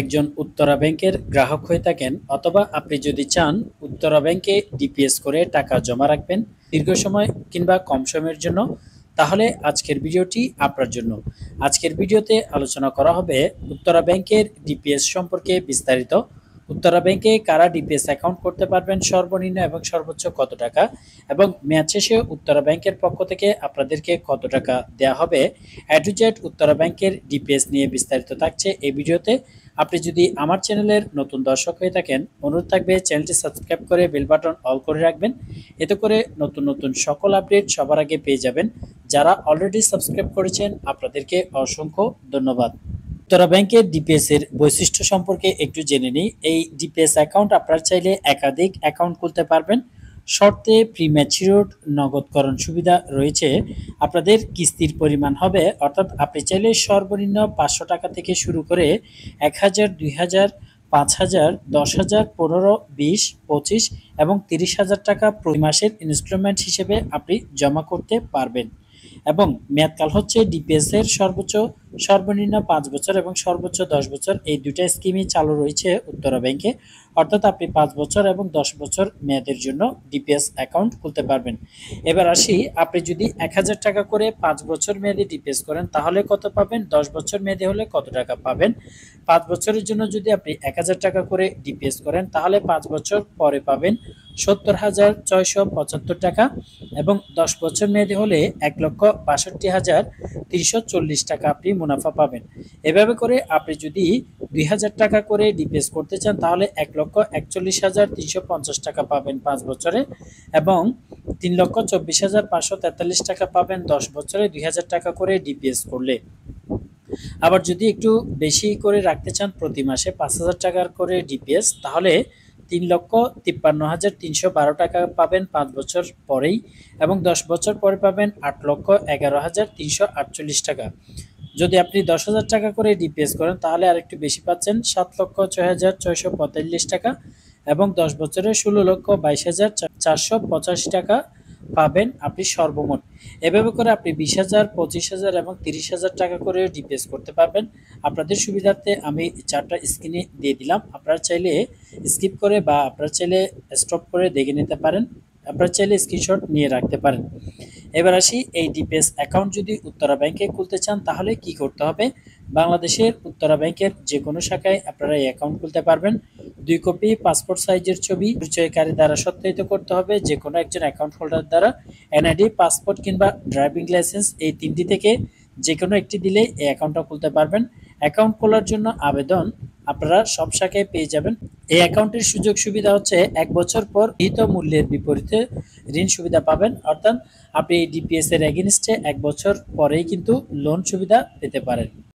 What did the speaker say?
একজন উত্তরা ব্যাংকের গ্রাহক হয়ে থাকেন অথবা আপনি যদি চান উত্তরা ব্যাংকে ডিপিএস করে টাকা জমা রাখবেন দীর্ঘ সময় কিংবা কম সময়ের জন্য, তাহলে আজকের ভিডিওটি আপনার জন্য। আজকের ভিডিওতে আলোচনা করা হবে উত্তরা ব্যাংকের ডিপিএস সম্পর্কে বিস্তারিত, উত্তরা ব্যাংকে কারা ডিপিএস অ্যাকাউন্ট করতে পারবেন, সর্বনিম্ন এবং সর্বোচ্চ কত টাকা, এবং ম্যাচ শেষে উত্তরা ব্যাংকের পক্ষ থেকে আপনাদেরকে কত টাকা দেওয়া হবে। অ্যাডুজেট উত্তরা ব্যাংকের ডিপিএস নিয়ে বিস্তারিত থাকছে এই ভিডিওতে। আপনি যদি আমার চ্যানেলের নতুন দর্শক হয়ে থাকেন, অনুরোধ থাকবে চ্যানেলটি সাবস্ক্রাইব করে বেল বাটন অল করে রাখবেন, এতে করে নতুন নতুন সকল আপডেট সবার আগে পেয়ে যাবেন। যারা অলরেডি সাবস্ক্রাইব করেছেন আপনাদেরকে অসংখ্য ধন্যবাদ। উত্তরা ব্যাংকের ডিপিএস এর বৈশিষ্ট্য সম্পর্কে একটু জেনে নিই। এই ডিপিএস অ্যাকাউন্ট আপনারা চাইলে একাধিক অ্যাকাউন্ট খুলতে পারবেন, শর্তে প্রিম্যাচিওরড নগদকরণ সুবিধা রয়েছে। আপনাদের কিস্তির পরিমাণ হবে, অর্থাৎ আপনি চাইলে সর্বনিম্ন ৫০০ টাকা থেকে শুরু করে ১০০০, ২০০০, ৫০০০, ১০০০০, ১৫, ২০, ২৫ এবং ৩০,০০০ টাকা প্রতি মাসের ইনস্টলমেন্ট হিসেবে আপনি জমা করতে পারবেন, এবং মেয়াদকাল হচ্ছে ডিপিএস এর সর্বোচ্চ সর্বনিম্ন ৫ বছর এবং সর্বোচ্চ 10 বছর। এই দুইটা স্কিমই চালু রয়েছে উত্তরা ব্যাংকে, অর্থাৎ আপনি ৫ বছর এবং 10 বছর মেয়াদের জন্য ডিপিএস অ্যাকাউন্ট খুলতে পারবেন। এবার আসি, আপনি যদি ১,০০০ টাকা করে ৫ বছর মেয়াদে ডিপিএস করেন তাহলে কত পাবেন, 10 বছর মেয়াদে হলে কত টাকা পাবেন। ৫ বছরের জন্য যদি আপনি ১,০০০ টাকা করে ডিপিএস করেন তাহলে ৫ বছর পরে পাবেন ৭০,৬৭৫ টাকা, এবং 10 বছর মেয়াদে হলে ১,৬২,৩৪০ টাকা আপনি মুনাফা পাবেন। এভাবে করে আপনি যদি ২,০০০ টাকা করে ডিপিএস করতে চান তাহলে ১,৪১,৩৫০ টাকা পাবেন ৫ বছরে, এবং ৩,২৪,৫৪৩ টাকা পাবেন 10 বছরে ২,০০০ টাকা করে ডিপিএস করলে। আবার যদি একটু বেশি করে রাখতে চান, প্রতি মাসে ৫,০০০ টাকা করে ডিপিএস, তাহলে ৩,৫৩,৩১২ টাকা পাবেন ৫ বছর পরেই, এবং 10 বছর পরে পাবেন ৮,১১,৩৪৮ টাকা। যদি আপনি ১০,০০০ টাকা করে ডিপিএস করেন তাহলে আরেকটু বেশি পাচ্ছেন, ৭,০৬,৬৪৫ টাকা, এবং 10 বছরে ১৬,২২,৪৮৫ টাকা পাবেন আপনি সর্বমোট। এভাবে করে আপনি ২০,০০০, ২৫,০০০ এবং ৩০,০০০ টাকা করে ডিপিএস করতে পারবেন। আপনাদের সুবিধার্থে আমি ৪টা স্ক্রিনে দিয়ে দিলাম, আপনারা চাইলে স্কিপ করে বা আপনারা চাইলে স্টপ করে দেখে নিতে পারেন, আপনারা চাইলে স্ক্রিনশট নিয়ে রাখতে পারেন। এবার আসি, এই ডিপিএস অ্যাকাউন্ট যদি উত্তরা ব্যাংকে খুলতে চান তাহলে কি করতে হবে। বাংলাদেশের উত্তরা ব্যাংকের যে কোনো শাখায় আপনারা এই অ্যাকাউন্ট খুলতে পারবেন। 2 কপি পাসপোর্ট সাইজের ছবি পরিচয়কারী দ্বারা সত্যায়িত করতে হবে যে কোনো একজন অ্যাকাউন্ট হোল্ডার দ্বারা। এনআইডি, পাসপোর্ট কিংবা ড্রাইভিং লাইসেন্স, এই 3টি থেকে যে কোনো একটি দিলে এই অ্যাকাউন্টটা খুলতে পারবেন। অ্যাকাউন্ট খোলার জন্য আবেদন আপনারা সব শাখায় পেয়ে যাবেন। এই অ্যাকাউন্টের সুযোগ সুবিধা হচ্ছে 1 বছর পর হিত মূল্যের বিপরীতে ঋণ সুবিধা পাবেন, অর্থাৎ আপনি এই ডিপিএস এর এগেনস্টে 1 বছর পরেই কিন্তু লোন সুবিধা পেতে পারেন।